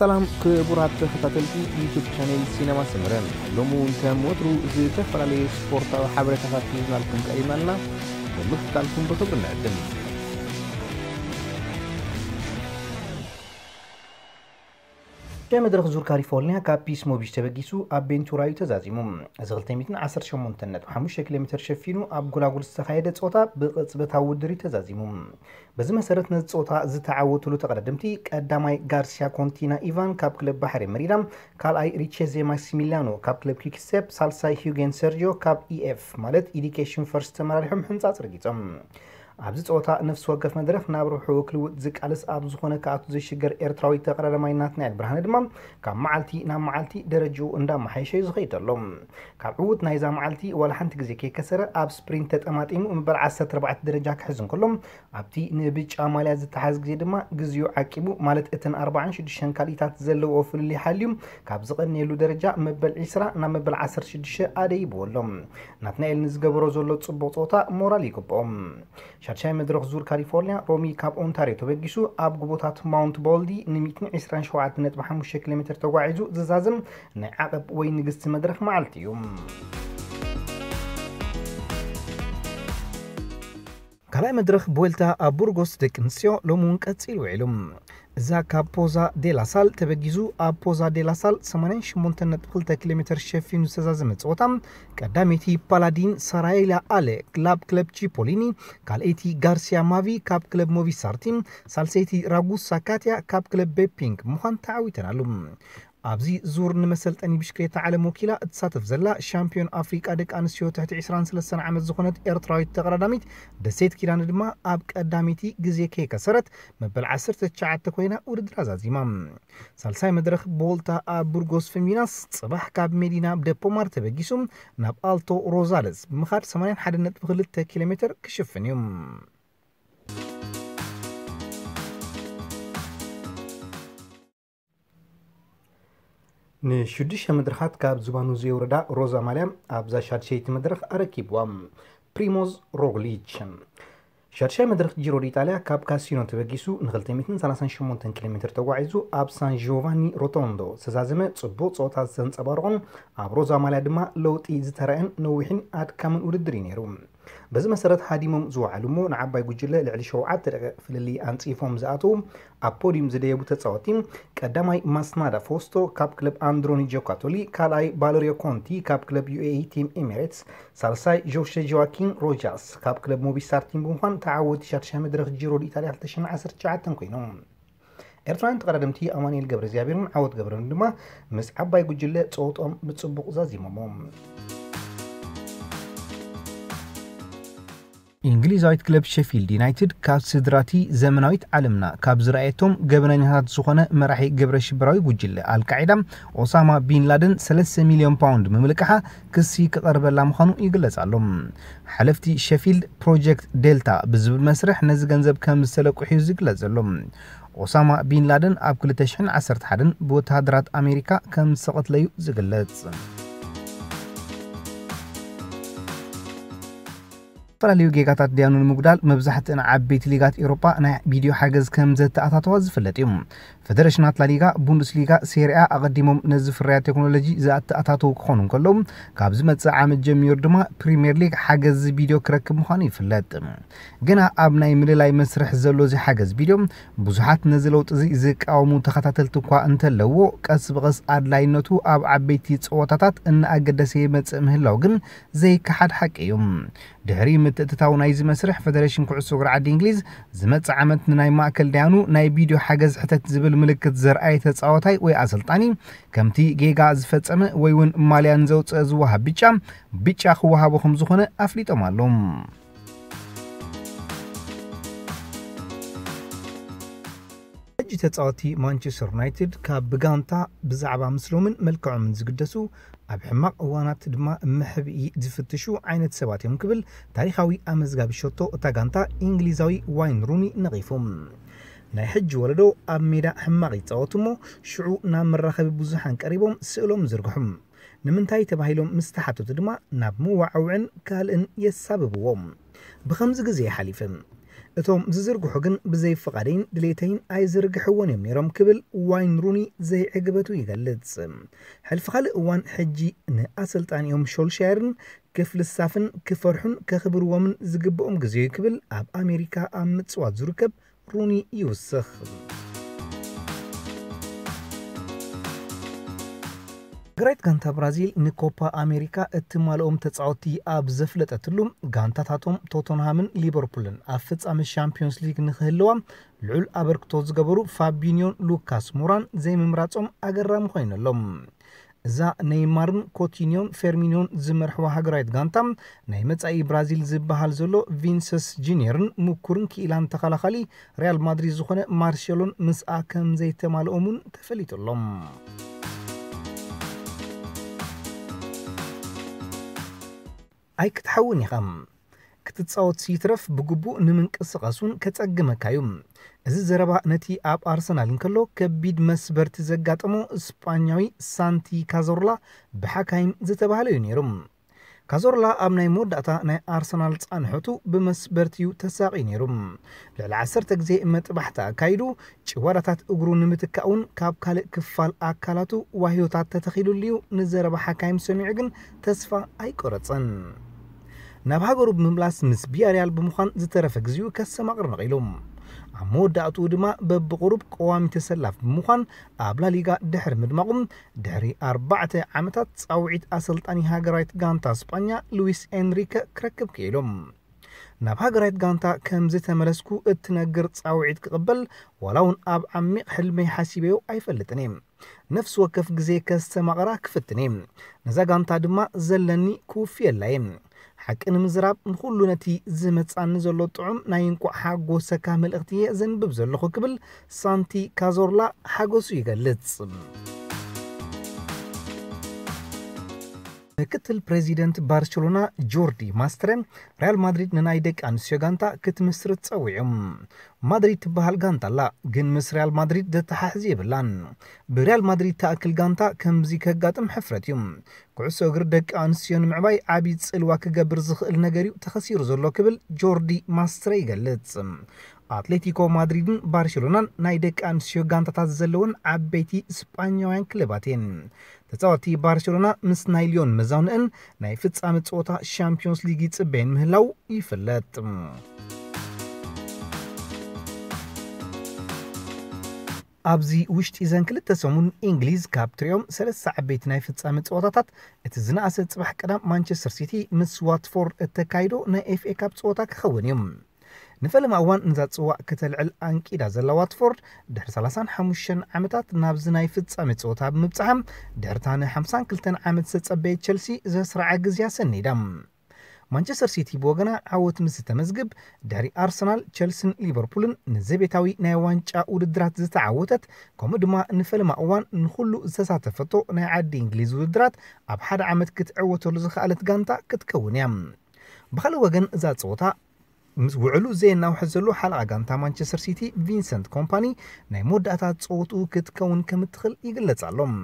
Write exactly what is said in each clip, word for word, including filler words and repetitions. سلام كبرات خطة يوتيوب شانل سينما سمران لمون تام وترو زي تفرالي سبورت وحبر تفاتيزنا لكم كأيماننا ومخطة لكم بطبرنا عدم. كما درخ زور كاري فولنها كابيس موبيشتا بقيسو أبين تورايو تزازيمو زغلتين ميتن عصر شمون تنات وحموش كيلومتر شفينو أب غلاغول استخايدة صوتا بتعود دري تزازيمو بزم سرتنا صوتا زتعود تلو تقدمتي كداماي غارسيا كونتينا إيفان كاب كلب بحري مريدام كال أي ريتشيزي ماكسيميلانو كاب كلب كيكسيب سالساي هيوغين سيرجيو كاب إي إف مالت إديكيشن فرست تمراريحم حنزات رقيتم عبزت أوتا نفس وقف مدرخ نابرو حوك لوتزك على سقاب زخونة كعطو زي شجر إيرتراوي تقرر ماينات نعد برهان دمام كام معلتي نام معلتي درجو اندام حيشي زغيت اللهم كعود نايزا معلتي ولا حنتك زي كي كسر أب سبرينتت أمات إيمو مبال عسات ربعت درجاك حزن كلهم عبتي نبيج أمالي زي تحازك زي دما جزيو عاكبو مالت اتن أربعان شدشان كاليتات زلو وفل اللي حاليوم كابزغ نيلو درجة مبال عسرة نام مبال عسر شدشة آديبو اللهم نتنايل نزقبرو زلو تصبو صوتا مورالي كبهم شرشای مدرخ زور کالیفورنیا رومی کاب اونتاری تو بگیسو آب گوبوتات ماونت بالدی نمیتن عسران شوعت نت محمد شکل متر توعیزو زازم نعقب وین قسط مدرخ معلتیوم. کلای مدرخ بولتا آبورگوس دکنسیو لومون کتیلو علم. زا کاب پوزا دیلا سال تبگیزو آب پوزا دیلا سال سمنش منتنت قلتا کیلومتر شفینو سازمت زوتام کدامیتی پالادین سرایلا آله کلاب کلب چیپولینی کال ایتی گارسیا ماوی کاب کلب مووی سارتیم سالسیتی راگوس ساکاتیا کاب کلب بپینک مخان تعویتن علم. أبزي زور نمسلت أني بشكرية عالم وكيلة اتساتف زلا شامبيون أفريقا دك أنسيو تحت عسران سلسان عمد زخونة إيرتراوي تغرداميت دسيت كيران دما أبك أداميتي جزية كي كسرت مبال عسر تتشعات تكوينا ورد رازا زيمام سالساي مدرخ بولتا أبورغوس فيميناس صباح كاب مدينة بدي بومار تبقيسوم ناب ألتو روزالس بمخار سمانين حدنت بغلتا كيلومتر كشفنيوم. نشودش مدرخات کاب زبانو زیوردا روزا مالیم آبزا شرچیت مدرخ ارکیب وام پریموز روگلیچن شرچه مدرخ جیروری تاله کاب کاسینو تبگیسو نخلت میتن سالسان شمونتن کیلومتر توعیزو آب سان جووانی روتوندو سازمه صبوت صوت از سنت ابرون آب روزا مالدما لوتی زتران نویحن آد کامن اوردرینیروم بز مسرات حاديمم زو علمو نعباي قجله لعلي شوعات في اللي انتيفهم زاتو ابوديم زديه بتصوتيم قداماي مسنادا فوستو كاب كلب اندروني جوكاتولي كالاي بالريو كونتي كاب كلب يو اي تيم اميريتس سالساي جوشي جواكين روجاس كاب كلب موبيسار تيم بونفان تعاود شاتشا مدرخ جيرو الايطاليا حتشن عصر تشعات تنكوينون إرتفاع تقدمتي اماني الجبر زيابيرن عود جبرن دما مس عباي قجله صوتهم بتصبق زازي ماموم انجليزايت كلب شيفيلد يونايتد كاب سدراتي زمناويت علمنا كاب زرايتهم جبنانيات زخونه مرحي جبرش براوي وجله القاعده اسامه بن لادن ثلاثة مليون باوند مملكها كسي كقرب لا مخانو يغلصالو حلفتي شيفيلد بروجكت دلتا بزب مسرح نز غنزب كم سلقو حيز يغلصالو اسامه بن لادن اب كلتشن عشرة عشرة بوتادرات امريكا كم سقط ليو زغلص فلاليو جيغاتات ديانون مقدال مبزحتنا عبيت ليغات إيروبا نا فيديو حاجز كم زدت أتاتواز فلتيوم فدرشنات لا ليغا بوندس ليغا سيريا أقدمهم نزف الريا تكنولوجي زدت أتاتو خونون كلهم كابزمت عامد جميور دما بريمير ليغ حاجز فيديو كرك مخاني فلتيوم جنا أبناي مليلاي مسرح زلوزي حاجز فيديو بزحات نزلوت زي زيك أو منتخطات التقوى أنت لو كاسبغس أدلاينوتو أب عبيتي تسواتات إن أقدسي متسمهلوغن زي كحد حكيوم دهريم تتاون ايز مسرح فدريشن كعسو قرعد انجليز زمت عملتنا ناي ماكل دانو ناي فيديو حاجز حتى تزبل ملكه زرعي تصاوتاي وي اسلطاني كمتي جيجا زفصمه وي ون ماليان زوت زوها بيچا بيچا خوها بخم زخونه افليطم اللهم اجت تصاوتي مانشستر يونايتد كابغانتا بزعبه مسلومن ملكعو من زقدسو أب حماق وانات دما محبئي دفتشو عينت سباتهم قبل تاريخاوي أمزغاب شوتو تاغانتا إنجليزاوي واين روني نغيفهم ناي حج ولدو أب ميدا حماقي تاوتمو شعو نام الرخب بوزحان كاريبوم سئلوم زرقهم نمنتاي تباهيلوم مستحاتو تدما ناب موعوعن كالن يساببوهم بخمز قزي حاليفهم اتوم ززرقحو كن بزي فقدين دليتين اي زرقحوان يم نيروم كبل واين روني زي عقبتو يغلص حلف خال وان حجي ن اسلطان يوم شولشيرن كفل السافن كفرحن كخبرومن زغبؤم غزي كبل اب امريكا ام مصوات زركب روني يوسخ غريت غانتا برازيل نكوبا امريكا اتمالهم تصاوتي اب زفلطتلوم غانتا تاتوم توتنهامن ليفربولن افص ام الشامبيونز ليج نخلوا لعل ابركتو زغبرو فابينيون لوكاس موران زي ممراصوم اغرام خوينلوم ذا نيمارن كوتينيون فيرمينيون زمرحوا هاغرايت غانتا ناي مصاي برازيل زبحال زلو فينسس جينيرن مكورن كيلان تخلاخلي ريال مدريد زخونه مارشيلون مسا كم زي تمالهمون تفليتلوم أي كتحوني خم كتتصاوت سيترف بقبو نمنقسقاسون كتصقمكايوم እዚ ዘረባ ነቲ ኣብ አርሰናልን ከሎ ከቢድ መስበርቲ ዘጋጠሞ ስፓኛዊ ሳንቲ ካዞርላ በሐካይም ዝተባለ ዩኒሩም ካዞርላ ኣብ ናይ ሞዳታ ናይ አርሰናል ጻንሕቱ በመስበርቲው ተሳቂኒሩም ልዕሊ ዓሰርተ ግዜ መጥባሕታ ካይዱ ጭዋራታት እግሩ ንምትካውን ካብ ካልእ ክፋል ኣካላቱ ዋህዮታት ተተኺሉልዩ ንዘረባ ሐካይም ሰሚዕ ግን ተስፋ ኣይቆረፀን ናብ ሃገሩ ብምምላስ ምስ ቢያሪያል ብምዃን ዝተረፈ ግዜው ከሰማቅር ነቒሎም عمودات ودما ببقرب قوام تسلف بمخان أبلا ليغا دحر مدمقم دحري أربعة عمتات صوعيد أسلطاني هاجرايت غانتا اسبانيا لويس إنريكا كركب كيلوم ناب هاجرايت غانتا كمزتا ملسكو اتنقرت صوعيد كقبل ولون أب عمي حلمي حاسبيو أي فلتنيم نفس وكف جزي كستمغرا كفتنيم نزا غانتا دما زلني كوفي اللايم حكن مزراب نخلو نتي زمت عن زلو طعم ناينكو حاجو سكامل اغتياء زنبب زلو قبل سانتي كازورلا حاجو سيغا لتس كتل بريزيدنت برشلونة جوردي ماسترن ريال مدريد ننايدك عن سيغانتا كت مصر تصويعم مدريد بحال غانتا لا جن مصر ريال مدريد ده تحزيب لان بريال مدريد تاكل غانتا كمزي كغاتم حفرتيم كعسو غردك عن سيون معباي عبيد سلوا كغبر زخل نغريو تخسير زلو كبل جوردي ماستري غلص اتلتيكو مدريدن برشلونان نايدك عن سيغانتا زلون عبيتي اسبانيوان كلباتين تتواتي برشلونة مس نايليون مزاونئن ناي فتصامت صوتا الشامبيونز ليغ يتصبين مهلاو يفلت أبزي وشت إذن كل تسمون إنجليز كابتريوم سلس عبيت ناي فتصامت صوتاتات اتزنا أسد صباح كدام مانشستر سيتي مس واتفورد التكايدو ناي اف اي كاب صوتاك خونيوم نفلم أوان نزات سواء كتلعل أنك إذا زل واتفورد دهر سلاسان حموشن عمتات نابزناي فتسامت سوطها بمبتعام دهر تاني حمسان كلتن عمت ستس أبي تشلسي زسرع عجز ياسن ندم مانشستر سيتي بوغنا عوت مستة مزقب دهري أرسنال تشلسن ليفربولن نزبيتاوي نايوان شاقود الدرات زتا عوتت كومدما نفلم أوان نخلو زسات فتو ناعدي إنجليز ودرات أبحاد عمت كتعوتو لزخالت غانتا كتكونيام بخلو وغن زات سوطها وعلو زين ناو حزلو حلقة غانتا مانشستر سيتي فينسنت كومباني ناي موداتا تصوتو كتكون كمتخل يغلص علوم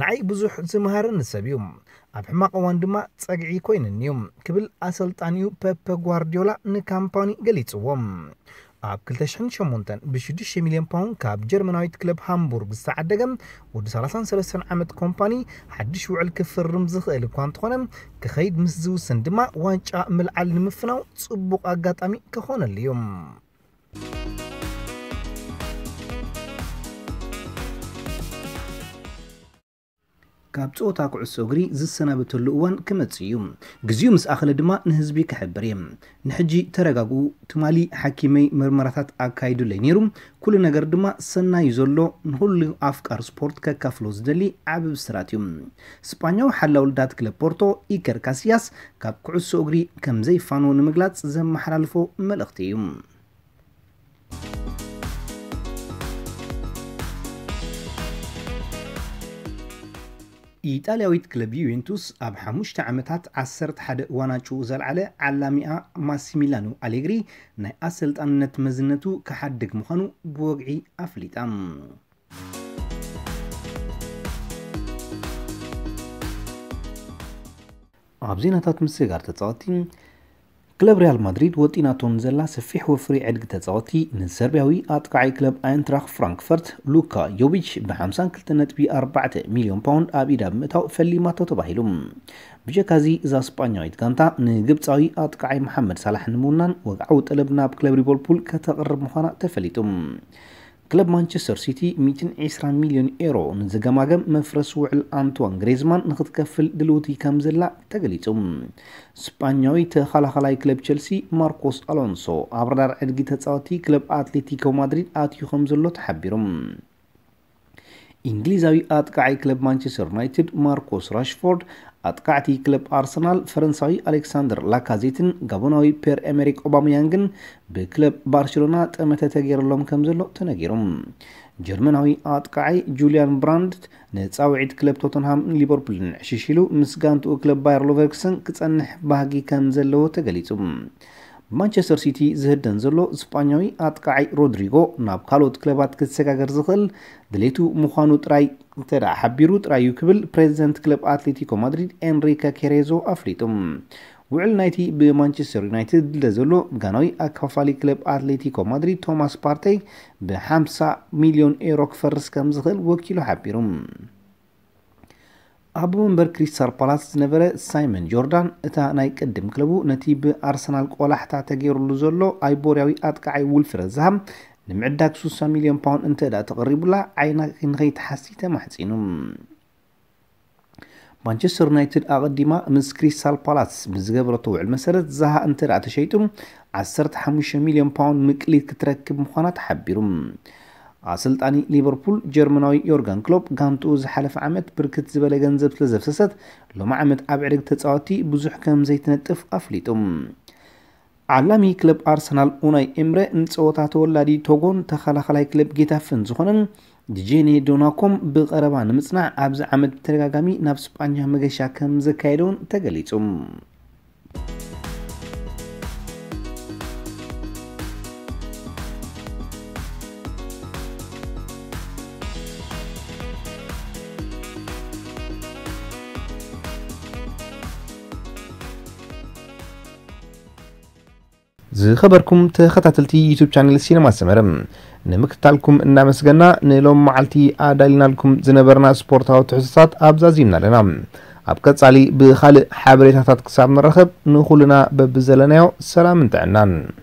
نعي بزوح زمهارن نسبيوم اب حماق وان دما تصقعي كوينن يوم كبل اسلطانيو بيب غوارديولا نكامباني غليصوم اب ألفين وثمانية بشدش مليون باوند كاب جرمناويت كلوب هامبورغ استعدغم ود ثلاثة وثلاثين عمت كومباني حدش وعل كفرم زخيل كوانتخونم كخيد مسزو سندما وانچا ملعل مفناو صبوق اغاطامي كخون اليوم كاب صوتا كعسو غري زسنابتلو وان كمتصيوم غزيو مس اخل دما نحزبي كحبريم نحجي ترغاغو تمالي حكيمي مرمراتات اكايدو لينيروم كل نغر دما سنا يزولو نحلو افكار سبورت ككافلوز دلي عبب سراتيوم اسبانيو حلاول دات كلوب بورتو ايكر كاسياس كاب كعسو غري كم زي فانو نمغلاص زم حلالفو ملختيوم إيطالياويت كلب يوفنتوس أب حموشت عمتات عسرت حد واناچو زلعلى علاميا ماسيميلانو أليغري ناي أسلطان نتمزنتو كحدك مخانو بوقعي أفليتام أبزيناتات مسيغار تتصاوتين كلب ريال مدريد وطيناتون زلا سفيح وفري عدق تزاوتي نسربياوي أطقعي كلب أينتراخ فرانكفورت لوكا يوبيتش بحمسان كلتنت بي أربعة مليون باوند أبيدا متاو فلي ما تطباهلوم بجكازي إذا سبانيا يتقانتا نجبتاوي أطقعي محمد صلاح نمونان وقعو تقلبنا بكلب ريبولبول كتقرب مخانا تفليتم كلب مانشستر سيتي مئتين وعشرين مليون إيرو نزجماجم من فرس وعل أنطوان غريزمان نخد كفل دلوتي كامزلا تقليتم سبانيوي تخلا خلاي كلب تشيلسي ماركوس ألونسو عبردار عدقيتها تساوتي كلب أتلتيكو مدريد آتيو خمزلو تحبيرم إنجليزاوي أتقعي كلب مانشستر يونايتد ماركوس راشفورد أتقعتي كلب أرسنال فرنساوي ألكسندر لاكازيتن غابوناوي بير إميريك أوباميانغن بكلب برشلونة تمت تغيير لهم كمزلو تنغيرهم جرمناوي أتقعي جوليان براند نتساوعد كلب توتنهام ليفربول شيشيلو مسغانتو كلب باير لوفركسن كتسنح باهقي كمزلو تغليتهم مانشستر سيتي زهدن زلو اسبانياوي أتقعي رودريغو ناب كالوت كلبات كتسكاغر زخل دليتو مخانو تراي ترا حبيرو ترايو كبل بريزيدنت كلب أتلتيكو مدريد إنريكا كيريزو أفريتم وعل نايتي بمانشستر يونايتد دلزلو غانوي أكفافالي كلب أتلتيكو مدريد توماس بارتي بخمسة مليون إيرو كفرس كم زخل وكيلو حبيرم أبو منبر كريستال بالاس نفر سايمون جوردان اتا ناي قدم كلبو نتي بارسنال قولح تا تغير لزولو ايبورياوي اتقعي ولفرزهم نمعداك ستين مليون باوند انت دا تقرب لا عينا كنغيت حسيته محصينم مانشستر يونايتد اقديما مس كريستال بالاس مزغبرتو على مسرت زها انت دا تشيتم خمسة عشر مليون باوند مقليت كتركب مخانات حبيرم سلطاني ليفربول جرمناوي يورغان كلوب غانتو زحلف عمت بركت زبله غنزب تلزفسست لما عمت ابعرق تتصاوتي بزح كم زيتنطف افليطم عالمي كلب ارسنال اوناي امره نصوتا تولادي توغون تخلخلاي كلب جيتافن زخونن ديجيني دوناكم بقربا نمصنع ابز عمت ترغاغامي ناب اسبانيا مغشا كم زكايدون تغليصم خبركم تخطاتلتي يوتيوب شانل سينما سمرم نمكتالكم إنا مسجنا نلوم معلتي عادلنا لكم زنبرنا سبورت أو تحسسات أبزازينا لنا أبكت علي بخالق حابريتاتك سابن الرخب نخلنا ببزلناو سلام انتعنان.